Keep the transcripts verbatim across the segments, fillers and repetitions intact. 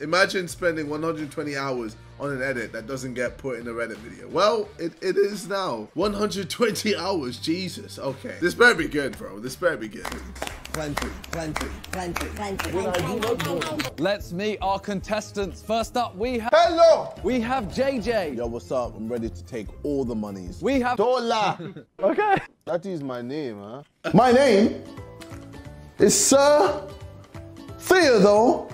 Imagine spending one hundred twenty hours on an edit that doesn't get put in a Reddit video. Well, it, it is now. one hundred twenty hours, Jesus. Okay. This better be good, bro. This better be good. Plenty, plenty, plenty, plenty, plenty. Let's meet our contestants. First up, we have... Hello! We have J J. Yo, what's up? I'm ready to take all the monies. We have... Dola. Okay. That is my name, huh? My name is Sir Theodore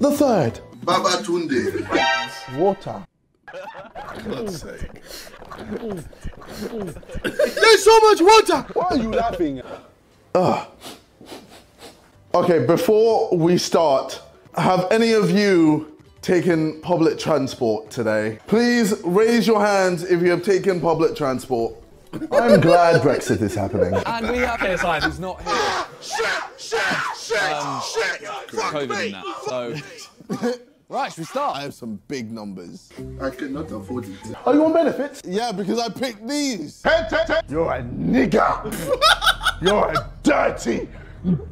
the Third. Babatunde. Water. For God's sake. There's so much water! Why are you laughing? Ugh. Okay, before we start, have any of you taken public transport today? Please raise your hands if you have taken public transport. I'm glad Brexit is happening. And we have K S I who's not here. Shit, shit, shit, um, shit, fuck me. That, so. Right, should we start? I have some big numbers. I could not afford it. Oh, you want benefits? Yeah, because I picked these. Hey, hey, hey. You're a nigger. You're a dirty,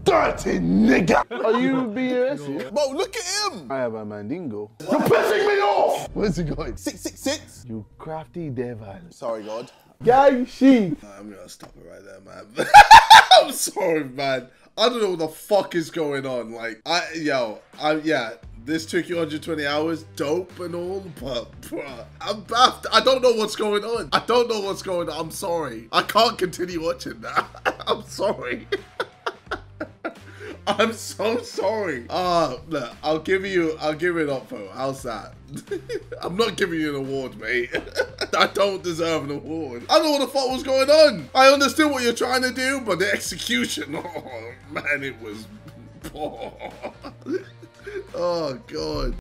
dirty nigga. Are you B S? Bro, look at him. I have a mandingo. You're pissing me off. Where's he going? six six six. You crafty devil. Sorry, God. Gang she. I'm gonna stop it right there, man. I'm sorry, man. I don't know what the fuck is going on. Like, I, yo, I, yeah. This took you one hundred twenty hours, dope and all, but bruh, I'm baffed. I don't know what's going on. I don't know what's going on. I'm sorry. I can't continue watching that. I'm sorry. I'm so sorry. Ah, uh, look, I'll give you, I'll give it up, bro. How's that? I'm not giving you an award, mate. I don't deserve an award. I don't know what the fuck was going on. I understood what you're trying to do, but the execution, oh man, it was poor. Oh, God.